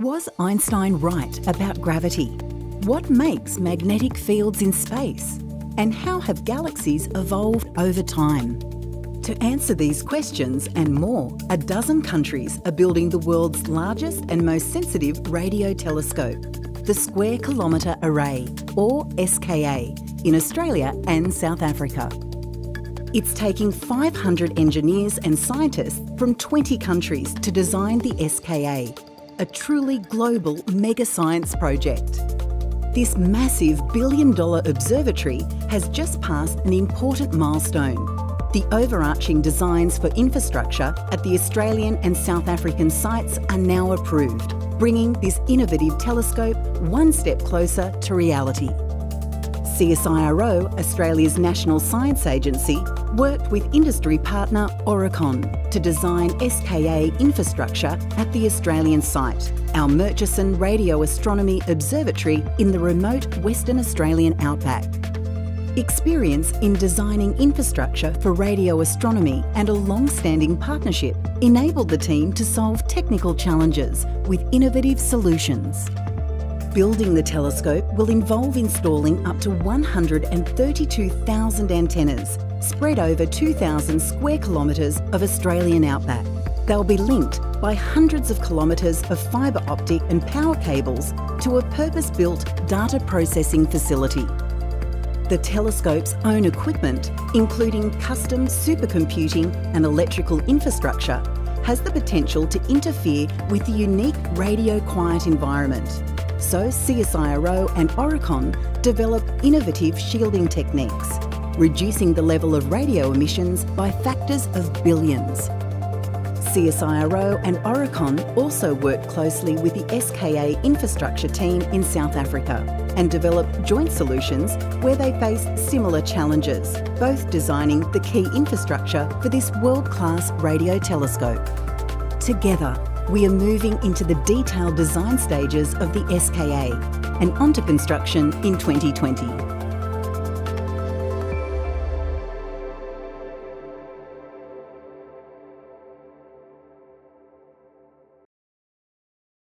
Was Einstein right about gravity? What makes magnetic fields in space? And how have galaxies evolved over time? To answer these questions and more, 12 countries are building the world's largest and most sensitive radio telescope, the Square Kilometre Array, or SKA, in Australia and South Africa. It's taking 500 engineers and scientists from 20 countries to design the SKA, a truly global mega science project. This massive billion-dollar observatory has just passed an important milestone, the overarching designs for infrastructure at the Australian and South African sites are now approved, bringing this innovative telescope one step closer to reality. CSIRO, Australia's national science agency, worked with industry partner Oricon to design SKA infrastructure at the Australian site, our Murchison Radio Astronomy Observatory in the remote Western Australian outback. Experience in designing infrastructure for radio astronomy and a long-standing partnership enabled the team to solve technical challenges with innovative solutions. Building the telescope will involve installing up to 132,000 antennas spread over 2,000 square kilometres of Australian outback. They'll be linked by hundreds of kilometres of fibre optic and power cables to a purpose-built data processing facility. The telescope's own equipment, including custom supercomputing and electrical infrastructure, has the potential to interfere with the unique radio-quiet environment. So CSIRO and Oricon develop innovative shielding techniques, reducing the level of radio emissions by factors of billions. CSIRO and Oricon also work closely with the SKA infrastructure team in South Africa and develop joint solutions where they face similar challenges, both designing the key infrastructure for this world-class radio telescope. Together, we are moving into the detailed design stages of the SKA and onto construction in 2020.